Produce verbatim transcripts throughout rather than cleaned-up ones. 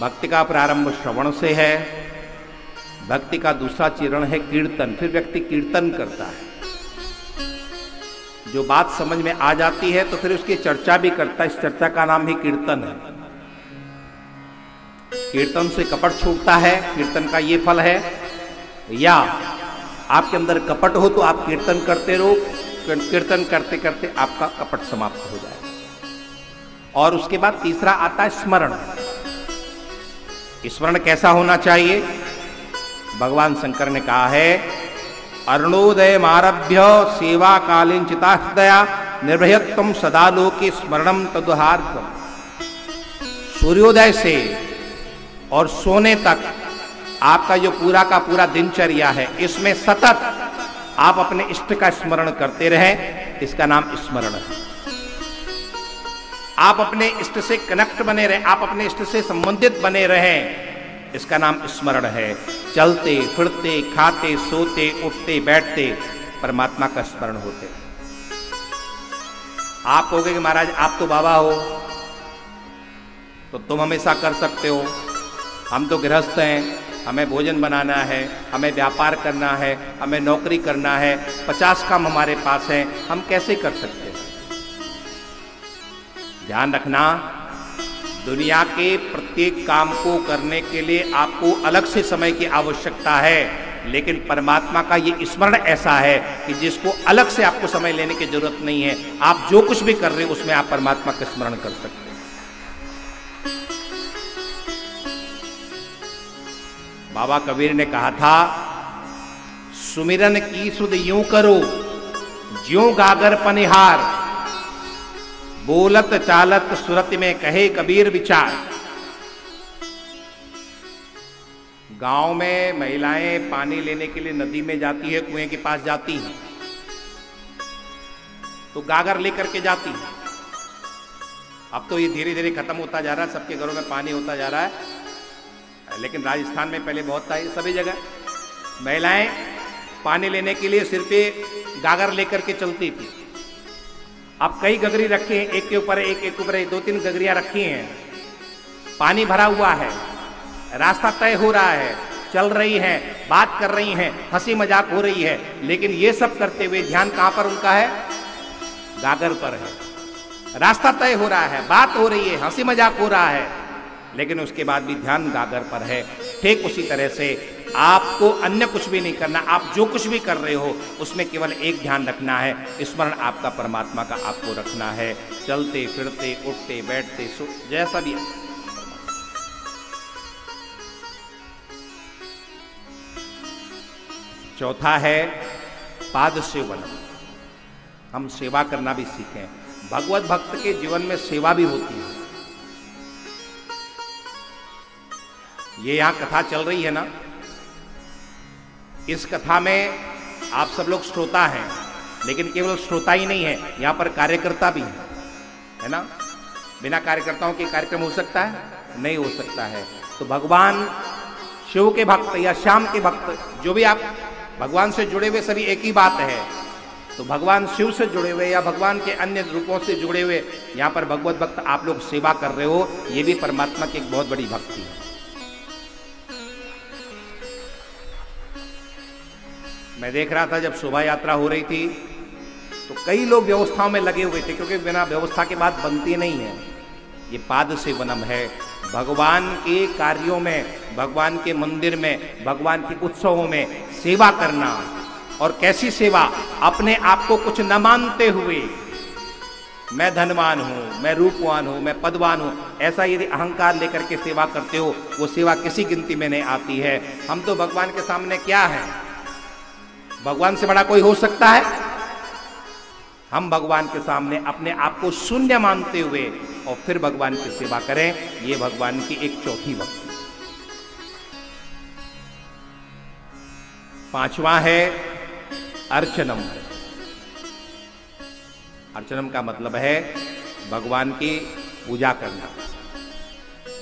भक्ति का प्रारंभ श्रवण से है। भक्ति का दूसरा चरण है कीर्तन। फिर व्यक्ति कीर्तन करता है, जो बात समझ में आ जाती है तो फिर उसकी चर्चा भी करता है। इस चर्चा का नाम ही कीर्तन है। कीर्तन से कपट छूटता है, कीर्तन का ये फल है। या आपके अंदर कपट हो तो आप कीर्तन करते रहो, कीर्तन करते करते आपका कपट समाप्त हो जाए। और उसके बाद तीसरा आता है स्मरण। स्मरण कैसा होना चाहिए? भगवान शंकर ने कहा है, अरुणोदय आरभ्य सेवा कालीन चितादया निर्भयत्वम सदालोके स्मरणम तदुहार्थम। सूर्योदय से और सोने तक आपका जो पूरा का पूरा दिनचर्या है, इसमें सतत आप अपने इष्ट का स्मरण करते रहें, इसका नाम स्मरण है। आप अपने इष्ट से कनेक्ट बने रहें, आप अपने इष्ट से संबंधित बने रहें, इसका नाम स्मरण है। चलते फिरते, खाते, सोते, उठते, बैठते परमात्मा का स्मरण होते। आप कहोगे कि महाराज आप तो बाबा हो तो तुम हमेशा कर सकते हो, हम तो गृहस्थ हैं, हमें भोजन बनाना है, हमें व्यापार करना है, हमें नौकरी करना है, पचास काम हमारे पास हैं, हम कैसे कर सकते हैं? ध्यान रखना, दुनिया के प्रत्येक काम को करने के लिए आपको अलग से समय की आवश्यकता है, लेकिन परमात्मा का ये स्मरण ऐसा है कि जिसको अलग से आपको समय लेने की जरूरत नहीं है। आप जो कुछ भी कर रहे हो उसमें आप परमात्मा का स्मरण कर सकते हैं। बाबा कबीर ने कहा था, सुमिरन की सुध यूं करो ज्यों गागर पनिहार, बोलत चालत सुरत में कहे कबीर विचार। गांव में महिलाएं पानी लेने के लिए नदी में जाती है, कुएं के पास जाती हैं, तो गागर लेकर के जाती हैं। अब तो ये धीरे धीरे खत्म होता जा रहा है, सबके घरों में पानी होता जा रहा है, लेकिन राजस्थान में पहले बहुत था। सभी जगह महिलाएं पानी लेने के लिए सिर पे गागर लेकर के चलती थी। अब कई गगरी रखे हैं, एक के ऊपर एक एक के ऊपर एक, दो तीन गगरियां रखी हैं, पानी भरा हुआ है, रास्ता तय हो रहा है, चल रही हैं, बात कर रही हैं, हंसी मजाक हो रही है, लेकिन ये सब करते हुए ध्यान कहाँ पर उनका है? गागर पर है। रास्ता तय हो रहा है, बात हो रही है, हंसी मजाक हो रहा है, लेकिन उसके बाद भी ध्यान गागर पर है। ठीक उसी तरह से आपको अन्य कुछ भी नहीं करना, आप जो कुछ भी कर रहे हो उसमें केवल एक ध्यान रखना है, स्मरण आपका परमात्मा का आपको रखना है। चलते फिरते, उठते, बैठते, सो जैसा भी। चौथा है पाद सेवन। हम सेवा करना भी सीखें। भगवत भक्त के जीवन में सेवा भी होती है। ये यहाँ कथा चल रही है ना, इस कथा में आप सब लोग श्रोता हैं, लेकिन केवल श्रोता ही नहीं है, यहाँ पर कार्यकर्ता भी है, है ना। बिना कार्यकर्ताओं के कार्यक्रम हो सकता है? नहीं हो सकता है। तो भगवान शिव के भक्त या श्याम के भक्त, जो भी आप भगवान से जुड़े हुए, सभी एक ही बात है। तो भगवान शिव से जुड़े हुए या भगवान के अन्य रूपों से जुड़े हुए यहाँ पर भगवत भक्त आप लोग सेवा कर रहे हो, ये भी परमात्मा की एक बहुत बड़ी भक्ति है। मैं देख रहा था जब शोभा यात्रा हो रही थी तो कई लोग व्यवस्थाओं में लगे हुए थे, क्योंकि बिना व्यवस्था के बात बनती नहीं है। ये पाद सेवनम है। भगवान के कार्यों में, भगवान के मंदिर में, भगवान के उत्सवों में सेवा करना। और कैसी सेवा? अपने आप को कुछ न मानते हुए, मैं धनवान हूँ, मैं रूपवान हूँ, मैं पदवान हूँ, ऐसा यदि अहंकार लेकर के सेवा करते हो, वो सेवा किसी गिनती में नहीं आती है। हम तो भगवान के सामने क्या है? भगवान से बड़ा कोई हो सकता है? हम भगवान के सामने अपने आप को शून्य मानते हुए और फिर भगवान की सेवा करें, ये भगवान की एक चौथी भक्ति। पांचवा है अर्चनम। अर्चनम का मतलब है भगवान की पूजा करना।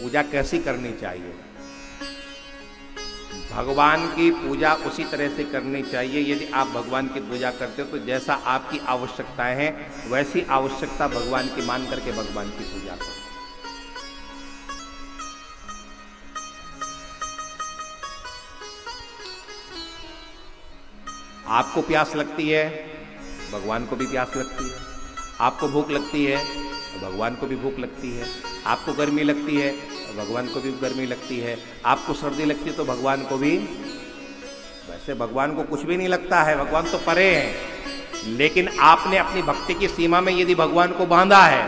पूजा कैसी करनी चाहिए? भगवान की पूजा उसी तरह से करनी चाहिए। यदि आप भगवान की पूजा करते हो तो जैसा आपकी आवश्यकताएं हैं वैसी आवश्यकता भगवान की मान करके भगवान की पूजा करो। आपको प्यास लगती है, भगवान को भी प्यास लगती है। आपको भूख लगती है, भगवान को भी भूख लगती है। आपको गर्मी लगती है, भगवान को भी गर्मी लगती है। आपको सर्दी लगती है तो भगवान को भी। वैसे भगवान को कुछ भी नहीं लगता है, भगवान तो परे हैं, लेकिन आपने अपनी भक्ति की सीमा में यदि भगवान को बांधा है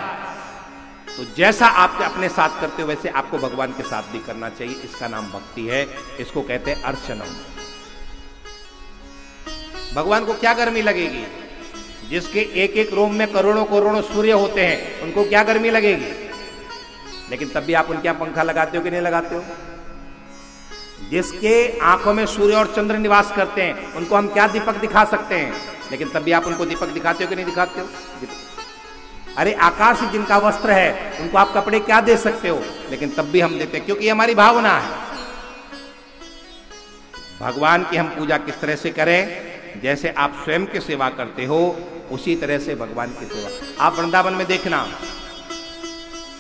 तो जैसा आप अपने साथ करते हो वैसे आपको भगवान के साथ भी करना चाहिए। इसका नाम भक्ति है, इसको कहते हैं अर्चना। भगवान को क्या गर्मी लगेगी? जिसके एक एक रोम में करोड़ों करोड़ों सूर्य होते हैं उनको क्या गर्मी लगेगी? लेकिन तब भी आप उनके यहाँ पंखा लगाते हो कि नहीं लगाते हो? जिसके आंखों में सूर्य और चंद्र निवास करते हैं उनको हम क्या दीपक दिखा सकते हैं? लेकिन तब भी आप उनको दीपक दिखाते हो कि नहीं दिखाते हो? अरे आकाश जिनका वस्त्र है उनको आप कपड़े क्या दे सकते हो? लेकिन तब भी हम देते हैं, क्योंकि ये हमारी भावना है। भगवान की हम पूजा किस तरह से करें? जैसे आप स्वयं की सेवा करते हो उसी तरह से भगवान की सेवा। आप वृंदावन में देखना,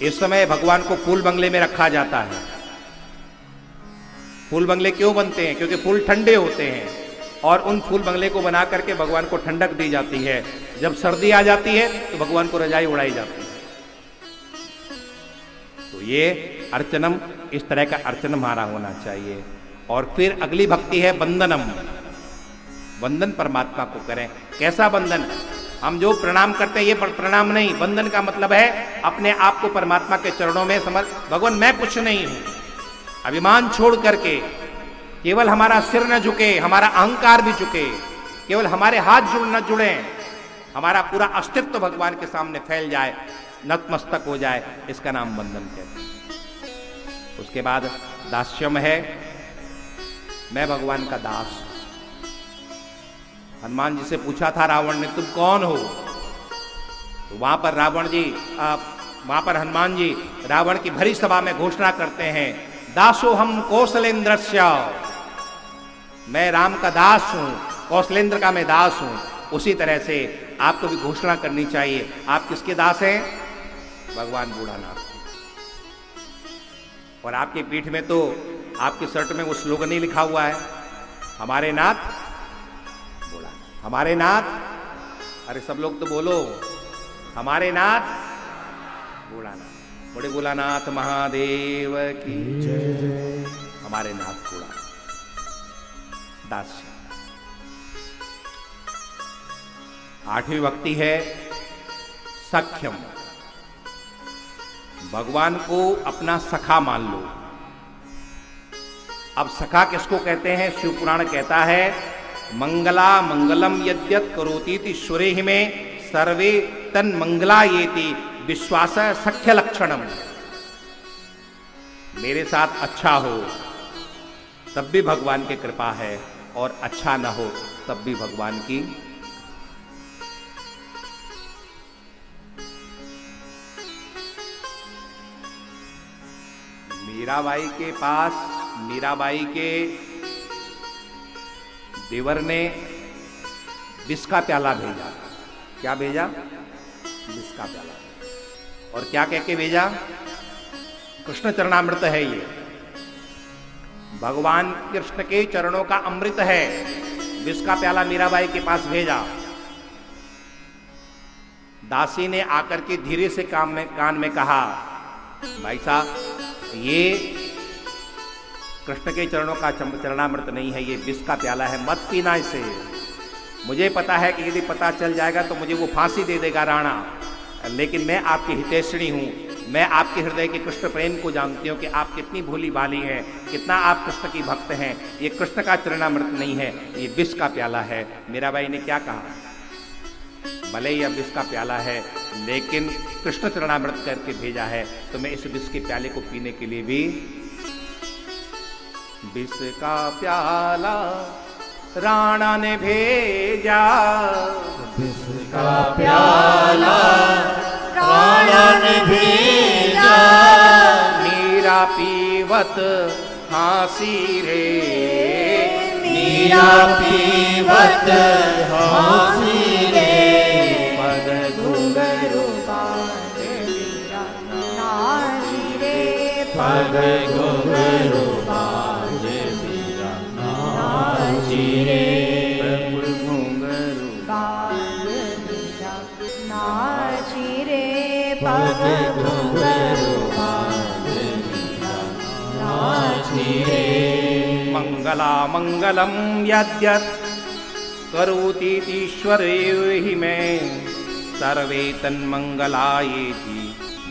इस समय भगवान को फूल बंगले में रखा जाता है। फूल बंगले क्यों बनते हैं? क्योंकि फूल ठंडे होते हैं और उन फूल बंगले को बना करके भगवान को ठंडक दी जाती है। जब सर्दी आ जाती है तो भगवान को रजाई उड़ाई जाती है। तो ये अर्चनम, इस तरह का अर्चन हमारा होना चाहिए। और फिर अगली भक्ति है बंदनम। बंधन परमात्मा को करें। कैसा बंधन? हम जो प्रणाम करते हैं ये प्रणाम नहीं, बंधन का मतलब है अपने आप को परमात्मा के चरणों में समर्पित। भगवान मैं कुछ नहीं हूं, अभिमान छोड़ करके केवल हमारा सिर न झुके, हमारा अहंकार भी झुके, केवल हमारे हाथ जुड़ न जुड़े, हमारा पूरा अस्तित्व भगवान के सामने फैल जाए, नतमस्तक हो जाए, इसका नाम बंधन कहते हैं। उसके बाद दास्यम है, मैं भगवान का दास। हनुमान जी से पूछा था रावण ने, तुम कौन हो? तो वहां पर रावण जी आप वहां पर हनुमान जी रावण की भरी सभा में घोषणा करते हैं, दासो हम कौशलेंद्रस्य, मैं राम का दास हूं, कौशलेंद्र का मैं दास हूं। उसी तरह से आपको भी घोषणा करनी चाहिए, आप किसके दास हैं? भगवान बूढ़ानाथ। और आपकी पीठ में तो आपके शर्ट में वो स्लोगन ही लिखा हुआ है, हमारे नाथ, हमारे नाथ। अरे सब लोग तो बोलो, हमारे नाथ बूढ़ानाथ, बड़े भोलानाथ महादेव की जय। हमारे नाथ बूढ़ानाथ दास। आठवीं भक्ति है सख्यम। भगवान को अपना सखा मान लो। अब सखा किसको कहते हैं? शिव पुराण कहता है, मंगला मंगलम यद्यत् करोतीति सुरेहि में सर्वे तन मंगला येति विश्वास सख्य लक्षणम। मेरे साथ अच्छा हो तब भी भगवान की कृपा है और अच्छा ना हो तब भी भगवान की। मीराबाई के पास मीराबाई के देवर ने विष का प्याला भेजा। क्या भेजा? विष का प्याला। और क्या कह के भेजा? कृष्ण चरणामृत है, ये भगवान कृष्ण के चरणों का अमृत है। विष का प्याला मीराबाई के पास भेजा। दासी ने आकर के धीरे से कान में कान में कहा, भाई साहब ये कृष्ण के चरणों का चरणामृत नहीं है, ये विष का प्याला है, मत पीना इसे। मुझे पता है कि यदि पता चल जाएगा तो मुझे वो फांसी दे देगा राणा, लेकिन मैं आपकी हितैषणी हूँ, मैं आपके हृदय के कृष्ण प्रेम को जानती हूँ कि आप कितनी भोली भाली हैं, कितना आप कृष्ण की भक्त हैं। ये कृष्ण का चरणामृत नहीं है, ये विष का प्याला है। मीराबाई ने क्या कहा? भले यह विष का प्याला है लेकिन कृष्ण चरणामृत करके भेजा है, तो मैं इस विष के प्याले को पीने के लिए भी। विष का प्याला राणा ने भेजा, विष का प्याला राणा ने भेजा, मीरा पीवत हाँसी रे, मीरा पीवत हाँसी रे, पद घुंघरू बांधे मीरा नाची रे, पद घुंघरू बांधे रे। धीरे मंगलामंगलम यद्यत् करोतीश्वरे हि मे सर्वे तन्मंगलायेति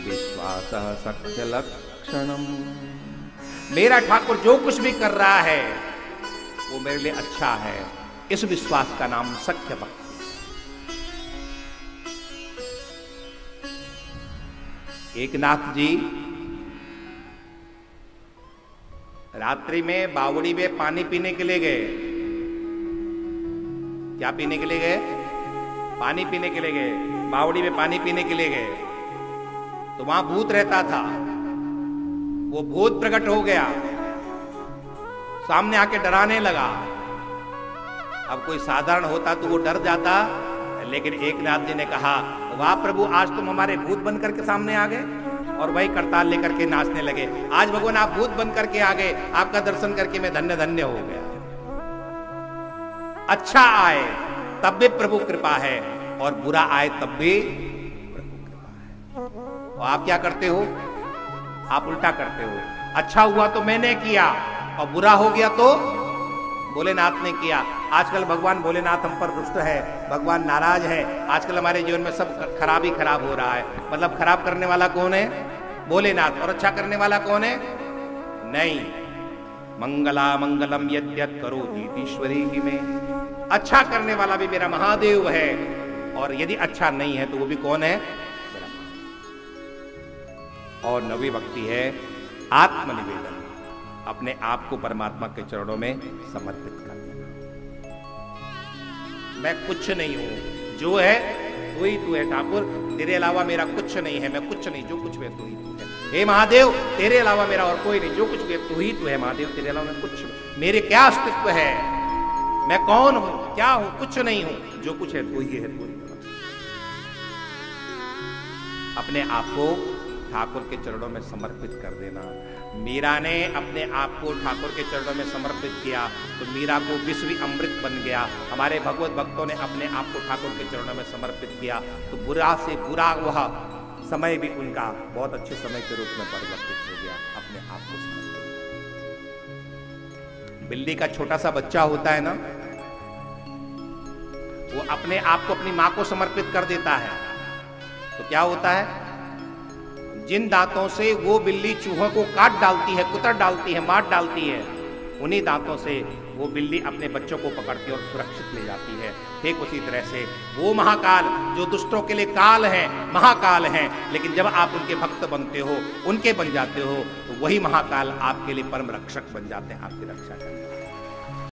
विश्वासः सत्यलक्षणम्। मेरा ठाकुर जो कुछ भी कर रहा है वो मेरे लिए अच्छा है, इस विश्वास का नाम सख्य भक्ति। एकनाथ जी रात्रि में बावड़ी में पानी पीने के लिए गए। क्या पीने के लिए गए? पानी पीने के लिए गए। बावड़ी में पानी पीने के लिए गए तो वहां भूत रहता था, वो भूत प्रकट हो गया, सामने आके डराने लगा। अब कोई साधारण होता तो वो डर जाता, लेकिन एकनाथ जी ने कहा, वाह प्रभु, आज तुम हमारे भूत बन करके सामने आ गए। और वही करताल लेकर के नाचने लगे। आज भगवान आप भूत बन करके आ गए, आपका दर्शन करके मैं धन्य धन्य हो गया। अच्छा आए तब भी प्रभु कृपा है और बुरा आए तब भी प्रभु कृपा है। और आप क्या करते हो? आप उल्टा करते हो। अच्छा हुआ तो मैंने किया और बुरा हो गया तो भोलेनाथ ने किया। आजकल भगवान भोलेनाथ हम पर रुष्ट है, भगवान नाराज है। आजकल हमारे जीवन में सब खराब ही खराब हो रहा है। मतलब खराब करने वाला कौन है? भोलेनाथ। और अच्छा करने वाला कौन है? नहीं। मंगला मंगलम यद्यत् करोति ईश्वरी ही में, अच्छा करने वाला भी मेरा महादेव है। और यदि अच्छा नहीं है तो वो भी कौन है? और नवी भक्ति है आत्मनिवेदन, अपने आप को परमात्मा के चरणों में समर्पित कर देना। मैं कुछ नहीं हूं, जो है तू ही तू है ठाकुर, तेरे अलावा मेरा कुछ नहीं है। मैं कुछ नहीं, जो कुछ भी तू ही तू है। हे महादेव, तेरे अलावा मेरा और कोई नहीं, जो कुछ भी तू ही तू है महादेव, तेरे अलावा मैं कुछ, मेरे क्या अस्तित्व है, मैं कौन हूं, क्या हूं? कुछ नहीं हूं, जो कुछ है तू ही है। अपने आप को ठाकुर के चरणों में समर्पित कर देना। मीरा ने अपने आप को ठाकुर के चरणों में समर्पित किया तो मीरा को विश्व अमृत बन गया। हमारे भगवत भक्तों ने अपने आप को ठाकुर के चरणों में समर्पित किया तो बुरा से बुरा वह समय भी उनका बहुत अच्छे समय के रूप में परिवर्तित हो गया। अपने आप को समर्पित। बिल्ली का छोटा सा बच्चा होता है ना, वो अपने आप को अपनी माँ को समर्पित कर देता है तो क्या होता है? जिन दांतों से वो बिल्ली चूहों को काट डालती है, कुतर डालती है, मार डालती है, उन्हीं दांतों से वो बिल्ली अपने बच्चों को पकड़ती है और सुरक्षित ले जाती है। ठीक उसी तरह से वो महाकाल जो दुष्टों के लिए काल है, महाकाल है, लेकिन जब आप उनके भक्त बनते हो, उनके बन जाते हो, तो वही महाकाल आपके लिए परम रक्षक बन जाते हैं, आपकी रक्षा करते हैं।